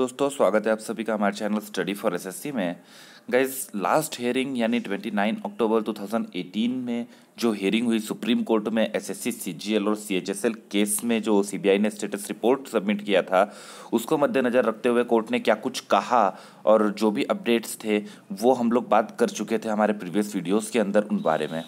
दोस्तों, स्वागत है आप सभी का हमारे चैनल स्टडी फॉर एसएससी में। गाइज, लास्ट हेयरिंग यानी 29 अक्टूबर 2018 में जो हेयरिंग हुई सुप्रीम कोर्ट में एसएससी सीजीएल और सीएचएसएल केस में जो सीबीआई ने स्टेटस रिपोर्ट सबमिट किया था, उसको मद्देनज़र रखते हुए कोर्ट ने क्या कुछ कहा और जो भी अपडेट्स थे वो हम लोग बात कर चुके थे हमारे प्रीवियस वीडियोज़ के अंदर उन बारे में।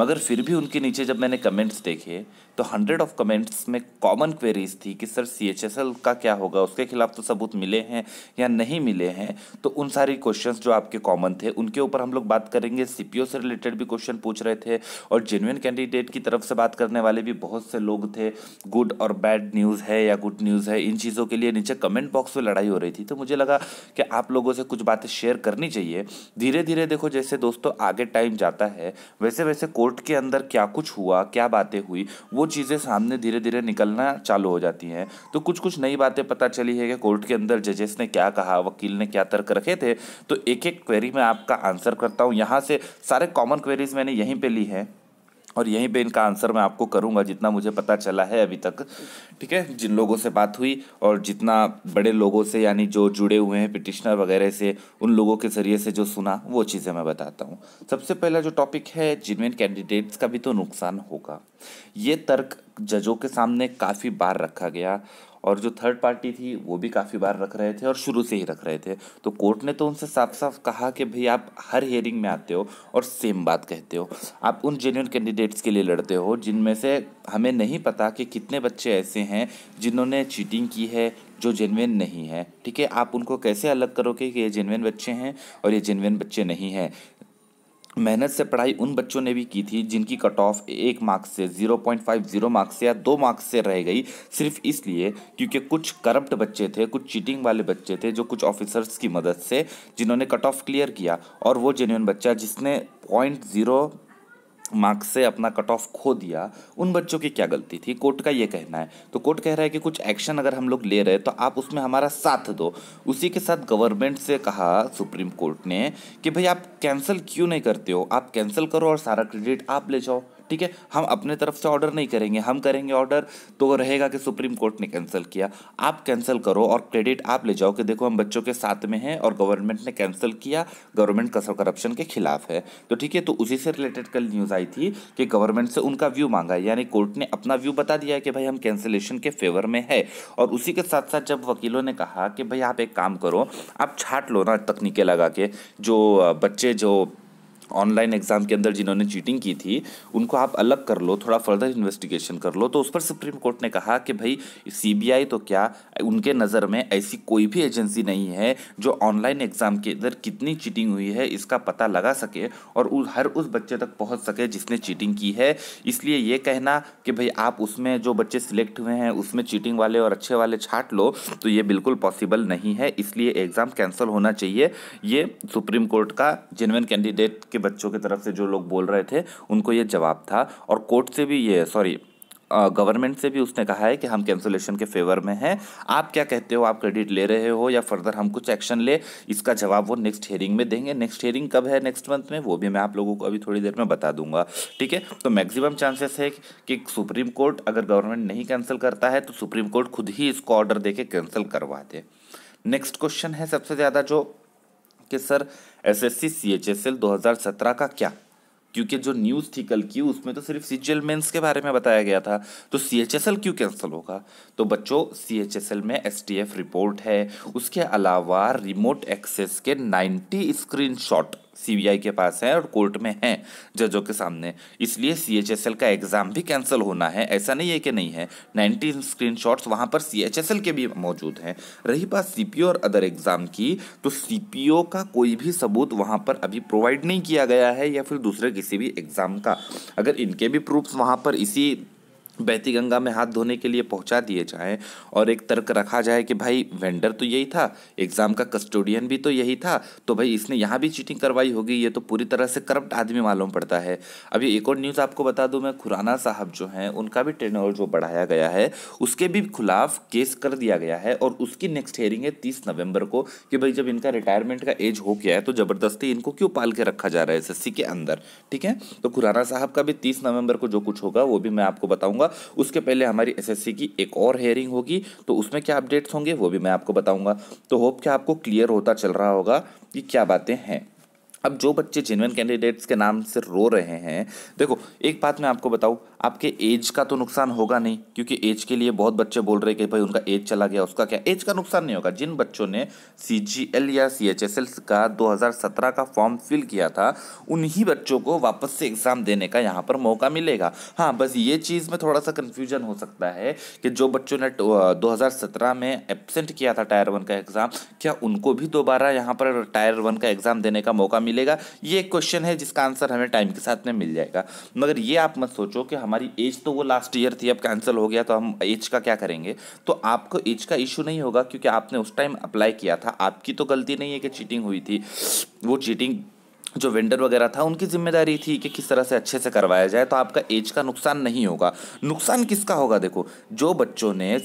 मगर फिर भी उनके नीचे जब मैंने कमेंट्स देखे तो 100 ऑफ कमेंट्स में कॉमन क्वेरीज थी कि सर सीएचएसएल का क्या होगा, उसके खिलाफ तो सबूत मिले हैं या नहीं मिले हैं। तो उन सारी क्वेश्चंस जो आपके कॉमन थे उनके ऊपर हम लोग बात करेंगे। सीपीओ से रिलेटेड भी क्वेश्चन पूछ रहे थे और जेन्युइन कैंडिडेट की तरफ से बात करने वाले भी बहुत से लोग थे। गुड और बैड न्यूज़ है या गुड न्यूज़ है, इन चीज़ों के लिए नीचे कमेंट बॉक्स में लड़ाई हो रही थी। तो मुझे लगा कि आप लोगों से कुछ बातें शेयर करनी चाहिए। धीरे धीरे देखो, जैसे दोस्तों आगे टाइम जाता है वैसे वैसे कोर्ट के अंदर क्या कुछ हुआ, क्या बातें हुई, वो चीज़ें सामने धीरे धीरे निकलना चालू हो जाती हैं। तो कुछ कुछ नई बातें पता चली है कि कोर्ट के अंदर जजेस ने क्या कहा, वकील ने क्या तर्क रखे थे। तो एक एक क्वेरी में आपका आंसर करता हूँ। यहाँ से सारे कॉमन क्वेरीज मैंने यहीं पे ली हैं और यहीं पे इनका आंसर मैं आपको करूंगा, जितना मुझे पता चला है अभी तक। ठीक है, जिन लोगों से बात हुई और जितना बड़े लोगों से यानी जो जुड़े हुए हैं पिटिशनर वगैरह से, उन लोगों के ज़रिए से जो सुना वो चीज़ें मैं बताता हूँ। सबसे पहला जो टॉपिक है, जेन्युइन कैंडिडेट्स का भी तो नुकसान होगा। ये तर्क जजों के सामने काफ़ी बार रखा गया और जो थर्ड पार्टी थी वो भी काफ़ी बार रख रहे थे और शुरू से ही रख रहे थे। तो कोर्ट ने तो उनसे साफ साफ कहा कि भाई आप हर हियरिंग में आते हो और सेम बात कहते हो, आप उन जेन्युइन कैंडिडेट्स के लिए लड़ते हो जिनमें से हमें नहीं पता कि कितने बच्चे ऐसे हैं जिन्होंने चीटिंग की है, जो जेन्युइन नहीं है। ठीक है, आप उनको कैसे अलग करोगे कि ये जेन्युइन बच्चे हैं और ये जेन्युइन बच्चे नहीं हैं। मेहनत से पढ़ाई उन बच्चों ने भी की थी जिनकी कट ऑफ 1 मार्क्स से 0.50 मार्क्स से या 2 मार्क्स से रह गई, सिर्फ इसलिए क्योंकि कुछ करप्ट बच्चे थे, कुछ चीटिंग वाले बच्चे थे जो कुछ ऑफिसर्स की मदद से जिन्होंने कट ऑफ क्लियर किया। और वो जेन्युइन बच्चा जिसने 0.0 मार्क्स से अपना कट ऑफ खो दिया, उन बच्चों की क्या गलती थी, कोर्ट का ये कहना है। तो कोर्ट कह रहा है कि कुछ एक्शन अगर हम लोग ले रहे हैं तो आप उसमें हमारा साथ दो। उसी के साथ गवर्नमेंट से कहा सुप्रीम कोर्ट ने कि भाई आप कैंसिल क्यों नहीं करते हो, आप कैंसिल करो और सारा क्रेडिट आप ले जाओ। ठीक है, हम अपने तरफ से ऑर्डर नहीं करेंगे, हम करेंगे ऑर्डर तो रहेगा कि सुप्रीम कोर्ट ने कैंसिल किया, आप कैंसिल करो और क्रेडिट आप ले जाओ कि देखो हम बच्चों के साथ में हैं और गवर्नमेंट ने कैंसिल किया, गवर्नमेंट करप्शन के खिलाफ है। तो ठीक है, तो उसी से रिलेटेड कल न्यूज़ आई थी कि गवर्नमेंट से उनका व्यू मांगा, यानी कोर्ट ने अपना व्यू बता दिया है कि भाई हम कैंसिलेशन के फेवर में है। और उसी के साथ साथ जब वकीलों ने कहा कि भाई आप एक काम करो, आप छाट लो ना तकनीकें लगा के, जो बच्चे जो ऑनलाइन एग्ज़ाम के अंदर जिन्होंने चीटिंग की थी उनको आप अलग कर लो, थोड़ा फर्दर इन्वेस्टिगेशन कर लो। तो उस पर सुप्रीम कोर्ट ने कहा कि भाई सीबीआई तो क्या, उनके नज़र में ऐसी कोई भी एजेंसी नहीं है जो ऑनलाइन एग्ज़ाम के अंदर कितनी चीटिंग हुई है इसका पता लगा सके और हर उस बच्चे तक पहुंच सके जिसने चीटिंग की है। इसलिए ये कहना कि भाई आप उसमें जो बच्चे सिलेक्ट हुए हैं उसमें चीटिंग वाले और अच्छे वाले छाट लो, तो ये बिल्कुल पॉसिबल नहीं है, इसलिए एग्ज़ाम कैंसिल होना चाहिए। ये सुप्रीम कोर्ट का जेन्युइन कैंडिडेट के बच्चों की तरफ से जो लोग बोल रहे थे उनको ये जवाब था। और कोर्ट से भी ये सॉरी गवर्नमेंट से भी उसने कहा है कि हम कैंसलेशन के फेवर में हैं, आप क्या कहते हो, आप क्रेडिट ले रहे हो या फर्दर हम कुछ एक्शन ले, इसका जवाब वो नेक्स्ट हेयरिंग में देंगे। नेक्स्ट हेयरिंग कब है, नेक्स्ट मंथ में, वो भी मैं आप लोगों को अभी थोड़ी देर में बता दूंगा। ठीक है, तो मैक्सिमम चांसेस है कि सुप्रीम कोर्ट, अगर गवर्नमेंट नहीं कैंसिल करता है तो सुप्रीम कोर्ट खुद ही इसको ऑर्डर दे के कैंसिल करवा दे। नेक्स्ट क्वेश्चन है सबसे ज़्यादा जो कि सर एसएससी सीएचएसएल 2017 का क्या, क्योंकि जो न्यूज़ थी कल की उसमें तो सिर्फ सीजीएल मेंस के बारे में बताया गया था, तो सीएचएसएल क्यों कैंसिल होगा। तो बच्चों, सीएचएसएल में एसटीएफ रिपोर्ट है, उसके अलावा रिमोट एक्सेस के 90 स्क्रीनशॉट सीबीआई के पास है और कोर्ट में है जजों के सामने, इसलिए सीएचएसएल का एग्ज़ाम भी कैंसिल होना है, ऐसा नहीं है कि नहीं है। 90 स्क्रीनशॉट्स वहाँ पर सीएचएसएल के भी मौजूद हैं। रही बात सीपीओ और अदर एग्ज़ाम की, तो सीपीओ का कोई भी सबूत वहाँ पर अभी प्रोवाइड नहीं किया गया है या फिर दूसरे किसी भी एग्ज़ाम का। अगर इनके भी प्रूफ्स वहाँ पर इसी बहती गंगा में हाथ धोने के लिए पहुंचा दिए जाएं और एक तर्क रखा जाए कि भाई वेंडर तो यही था, एग्ज़ाम का कस्टोडियन भी तो यही था, तो भाई इसने यहाँ भी चीटिंग करवाई होगी, ये तो पूरी तरह से करप्ट आदमी मालूम पड़ता है। अभी एक और न्यूज़ आपको बता दूं मैं, खुराना साहब जो हैं उनका भी टेन्योर जो बढ़ाया गया है उसके भी खिलाफ केस कर दिया गया है और उसकी नेक्स्ट हेयरिंग है 30 नवंबर को कि भाई जब इनका रिटायरमेंट का एज हो गया है तो ज़बरदस्ती इनको क्यों पाल के रखा जा रहा है एसएससी के अंदर। ठीक है, तो खुराना साहब का भी 30 नवंबर को जो कुछ होगा वो भी मैं आपको बताऊँगा। बताऊंगा। उसके पहले हमारी एसएससी की एक और हेयरिंग होगी, तो उसमें क्या अपडेट्स होंगे वो भी मैं आपको बताऊंगा। तो होप कि आपको क्लियर होता चल रहा होगा कि क्या बातें हैं। अब जो बच्चे जेन्युइन कैंडिडेट्स के नाम से रो रहे हैं, देखो एक बात मैं आपको बताऊं, आपके एज का तो नुकसान होगा नहीं, क्योंकि एज के लिए बहुत बच्चे बोल रहे कि भाई उनका एज चला गया, उसका क्या, एज का नुकसान नहीं होगा। जिन बच्चों ने सीजीएल या सीएचएसएल का 2017 का फॉर्म फिल किया था उन्हीं बच्चों को वापस से एग्ज़ाम देने का यहाँ पर मौका मिलेगा। हाँ, बस ये चीज़ में थोड़ा सा कन्फ्यूजन हो सकता है कि जो बच्चों ने 2017 में एब्सेंट किया था टायर वन का एग्ज़ाम, क्या उनको भी दोबारा यहाँ पर टायर वन का एग्ज़ाम देने का मौका मिलेगा? ये एक क्वेश्चन है जिसका आंसर हमें टाइम के साथ में मिल जाएगा। मगर ये आप मत सोचो कि हमारी एज तो वो लास्ट ईयर थी, अब कैंसिल हो गया तो हम एज का क्या करेंगे। तो आपको एज का इशू नहीं होगा, क्योंकि आपने उस टाइम अप्लाई किया था, आपकी तो गलती नहीं है कि चीटिंग हुई थी। वो चीटिंग जो वेंडर वगैरह था उनकी जिम्मेदारी थी कि किस तरह से अच्छे से करवाया जाए। तो आपका एज का नुकसान नहीं होगा। नुकसान किसका होगा? देखो, जो बच्चों ने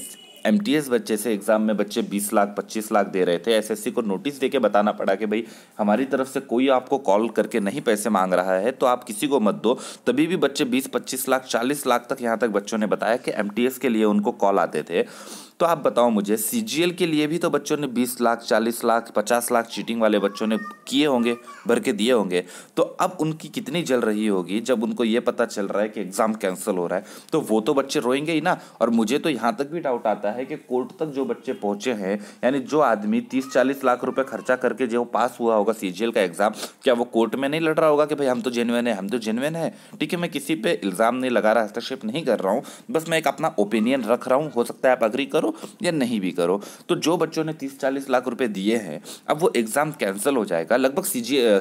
MTS बच्चे से एग्ज़ाम में बच्चे 20 लाख 25 लाख दे रहे थे, SSC को नोटिस देके बताना पड़ा कि भाई हमारी तरफ से कोई आपको कॉल करके नहीं पैसे मांग रहा है, तो आप किसी को मत दो। तभी भी बच्चे 20 25 लाख 40 लाख तक, यहाँ तक बच्चों ने बताया कि MTS के लिए उनको कॉल आते थे। तो आप बताओ मुझे, CGL के लिए भी तो बच्चों ने 20 लाख 40 लाख 50 लाख चीटिंग वाले बच्चों ने किए होंगे, भर के दिए होंगे। तो अब उनकी कितनी जल रही होगी जब उनको ये पता चल रहा है कि एग्ज़ाम कैंसिल हो रहा है, तो वो तो बच्चे रोएंगे ही ना। और मुझे तो यहाँ तक भी डाउट आता है कि कोर्ट तक जो बच्चे पहुँचे हैं, यानी जो आदमी 30-40 लाख रुपये खर्चा करके जो पास हुआ होगा CGL का एग्ज़ाम, क्या वो कोर्ट में नहीं लड़ रहा होगा कि भाई हम तो जेन्युइन है, हम तो जेन्युइन है? ठीक है, मैं किसी पे इल्ज़ाम नहीं लगा रहा, हस्तक्षेप नहीं कर रहा हूँ, बस मैं एक अपना ओपिनियन रख रहा हूँ। हो सकता है आप अग्री करो या नहीं भी करो। तो जो बच्चों ने 30-40 लाख रुपए दिए हैं, अब वो एग्जाम कैंसिल हो जाएगा। लगभग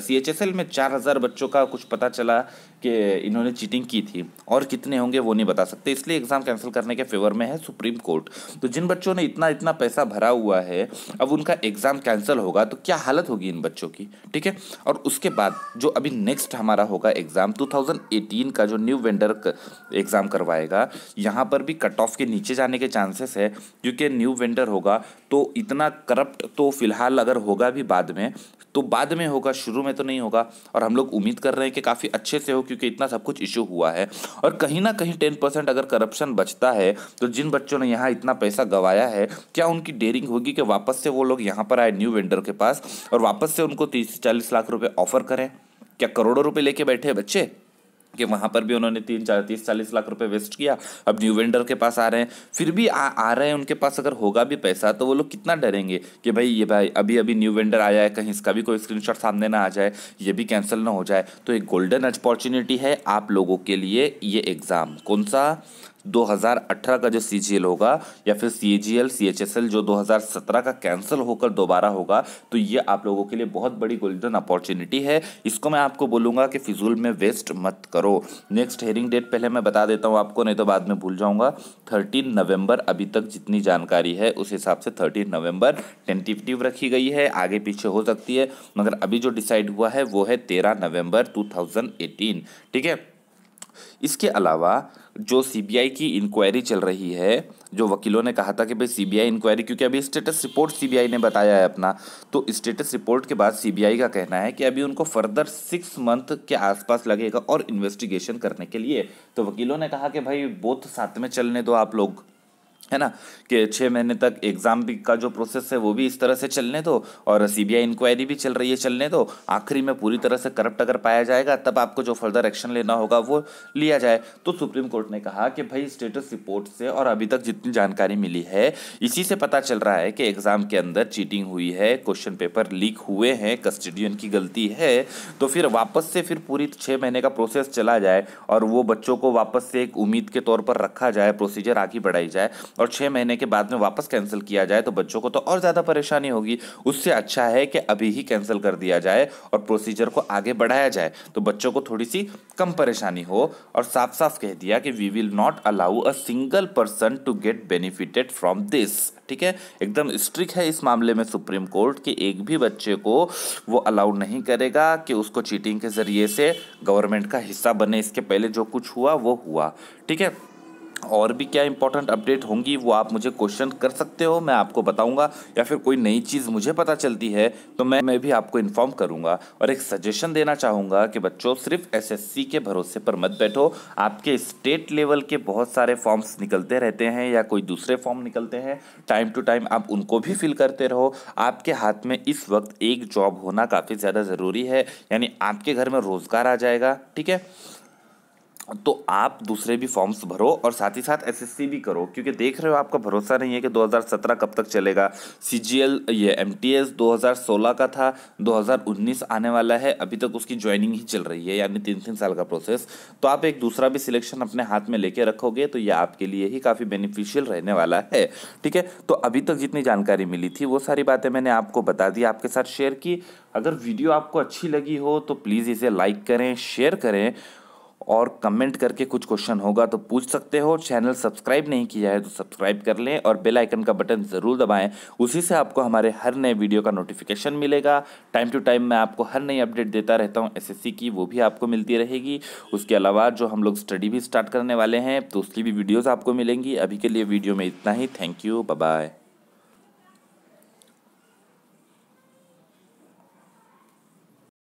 CHSL में 4000 बच्चों का कुछ पता चला कि इन्होंने चीटिंग की थी, और कितने होंगे वो नहीं बता सकते, इसलिए एग्जाम कैंसिल करने के फेवर में है सुप्रीम कोर्ट। तो जिन बच्चों ने इतना इतना पैसा भरा हुआ है, अब उनका एग्जाम कैंसिल होगा तो क्या हालत होगी इन बच्चों की। ठीक है, और उसके बाद जो अभी नेक्स्ट हमारा होगा एग्जाम 2018 का, जो न्यू वेंडर एग्जाम करवाएगा, यहाँ पर भी कट ऑफ के नीचे जाने के चांसेस है, क्योंकि न्यू वेंडर होगा। तो इतना करप्ट तो फिलहाल अगर होगा भी बाद में, तो बाद में होगा, शुरू में तो नहीं होगा। और हम लोग उम्मीद कर रहे हैं कि काफ़ी अच्छे से हो, क्योंकि इतना सब कुछ इशू हुआ है। और कहीं ना कहीं 10% अगर करप्शन बचता है, तो जिन बच्चों ने यहाँ इतना पैसा गंवाया है, क्या उनकी डेयरिंग होगी कि वापस से वो लोग यहाँ पर आए न्यू वेंडर के पास और वापस से उनको 30-40 लाख रुपये ऑफर करें? क्या करोड़ों रुपये लेके बैठे बच्चे कि वहाँ पर भी उन्होंने 30-40 लाख रुपए वेस्ट किया? अब न्यू वेंडर के पास आ रहे हैं, फिर भी आ रहे हैं, उनके पास अगर होगा भी पैसा तो वो लोग कितना डरेंगे कि भाई ये भाई अभी अभी न्यू वेंडर आया है, कहीं इसका भी कोई स्क्रीनशॉट सामने ना आ जाए, ये भी कैंसिल ना हो जाए। तो एक गोल्डन अपॉर्चुनिटी है आप लोगों के लिए ये एग्ज़ाम। कौन सा? 2018 का जो CGL होगा, या फिर CGL CHSL जो 2017 का कैंसिल होकर दोबारा होगा। तो ये आप लोगों के लिए बहुत बड़ी गोल्डन अपॉर्चुनिटी है। इसको मैं आपको बोलूँगा कि फिजूल में वेस्ट मत करो। नेक्स्ट हेयरिंग डेट पहले मैं बता देता हूँ आपको, नहीं तो बाद में भूल जाऊँगा। 13 नवंबर अभी तक जितनी जानकारी है उस हिसाब से 13 नवंबर टेंटेटिव रखी गई है, आगे पीछे हो सकती है, मगर अभी जो डिसाइड हुआ है वो है 13 नवंबर 2018। ठीक है, इसके अलावा जो CBI की इंक्वायरी चल रही है, जो वकीलों ने कहा था कि भाई CBI इंक्वायरी, क्योंकि अभी स्टेटस रिपोर्ट CBI ने बताया है अपना, तो स्टेटस रिपोर्ट के बाद CBI का कहना है कि अभी उनको फर्दर 6 मंथ के आसपास लगेगा और इन्वेस्टिगेशन करने के लिए। तो वकीलों ने कहा कि भाई बोथ साथ में चलने दो आप लोग, है ना, कि 6 महीने तक एग्ज़ाम का जो प्रोसेस है वो भी इस तरह से चलने दो, और CBI इंक्वायरी भी चल रही है, चलने दो। आखिरी में पूरी तरह से करप्ट अगर पाया जाएगा, तब आपको जो फर्दर एक्शन लेना होगा वो लिया जाए। तो सुप्रीम कोर्ट ने कहा कि भाई स्टेटस रिपोर्ट से और अभी तक जितनी जानकारी मिली है, इसी से पता चल रहा है कि एग्ज़ाम के अंदर चीटिंग हुई है, क्वेश्चन पेपर लीक हुए हैं, कस्टडियन की गलती है। तो फिर वापस से फिर पूरी 6 महीने का प्रोसेस चला जाए, और वो बच्चों को वापस से एक उम्मीद के तौर पर रखा जाए, प्रोसीजर आगे बढ़ाई जाए, और 6 महीने के बाद में वापस कैंसिल किया जाए, तो बच्चों को तो और ज़्यादा परेशानी होगी। उससे अच्छा है कि अभी ही कैंसिल कर दिया जाए और प्रोसीजर को आगे बढ़ाया जाए, तो बच्चों को थोड़ी सी कम परेशानी हो। और साफ साफ कह दिया कि we will not allow a single person to get benefited from this. ठीक है, एकदम स्ट्रिक्ट है इस मामले में सुप्रीम कोर्ट, कि एक भी बच्चे को वो अलाउ नहीं करेगा कि उसको चीटिंग के ज़रिए से गवर्नमेंट का हिस्सा बने। इसके पहले जो कुछ हुआ वो हुआ। ठीक है, और भी क्या इंपॉर्टेंट अपडेट होंगी वो आप मुझे क्वेश्चन कर सकते हो, मैं आपको बताऊंगा, या फिर कोई नई चीज़ मुझे पता चलती है तो मैं भी आपको इन्फॉर्म करूंगा। और एक सजेशन देना चाहूँगा कि बच्चों सिर्फ एसएससी के भरोसे पर मत बैठो, आपके स्टेट लेवल के बहुत सारे फॉर्म्स निकलते रहते हैं या कोई दूसरे फॉर्म निकलते हैं, टाइम टू टाइम आप उनको भी फिल करते रहो। आपके हाथ में इस वक्त एक जॉब होना काफ़ी ज़्यादा ज़रूरी है, यानी आपके घर में रोज़गार आ जाएगा, ठीक है, तो आप दूसरे भी फॉर्म्स भरो और साथ ही साथ एसएससी भी करो, क्योंकि देख रहे हो आपका भरोसा नहीं है कि 2017 कब तक चलेगा। सीजीएल ये एमटीएस 2016 का था, 2019 आने वाला है, अभी तक उसकी ज्वाइनिंग ही चल रही है, यानी 3-3 साल का प्रोसेस। तो आप एक दूसरा भी सिलेक्शन अपने हाथ में लेके रखोगे तो ये आपके लिए ही काफ़ी बेनिफिशियल रहने वाला है, ठीक है। तो अभी तक जितनी जानकारी मिली थी वो सारी बातें मैंने आपको बता दी, आपके साथ शेयर की। अगर वीडियो आपको अच्छी लगी हो तो प्लीज़ इसे लाइक करें, शेयर करें और कमेंट करके कुछ क्वेश्चन होगा तो पूछ सकते हो। चैनल सब्सक्राइब नहीं किया है तो सब्सक्राइब कर लें और बेल आइकन का बटन ज़रूर दबाएं, उसी से आपको हमारे हर नए वीडियो का नोटिफिकेशन मिलेगा। टाइम टू टाइम मैं आपको हर नई अपडेट देता रहता हूं एसएससी की, वो भी आपको मिलती रहेगी। उसके अलावा जो हम लोग स्टडी भी स्टार्ट करने वाले हैं तो उसकी भी वीडियोज़ आपको मिलेंगी। अभी के लिए वीडियो में इतना ही, थैंक यू, बाय बाय।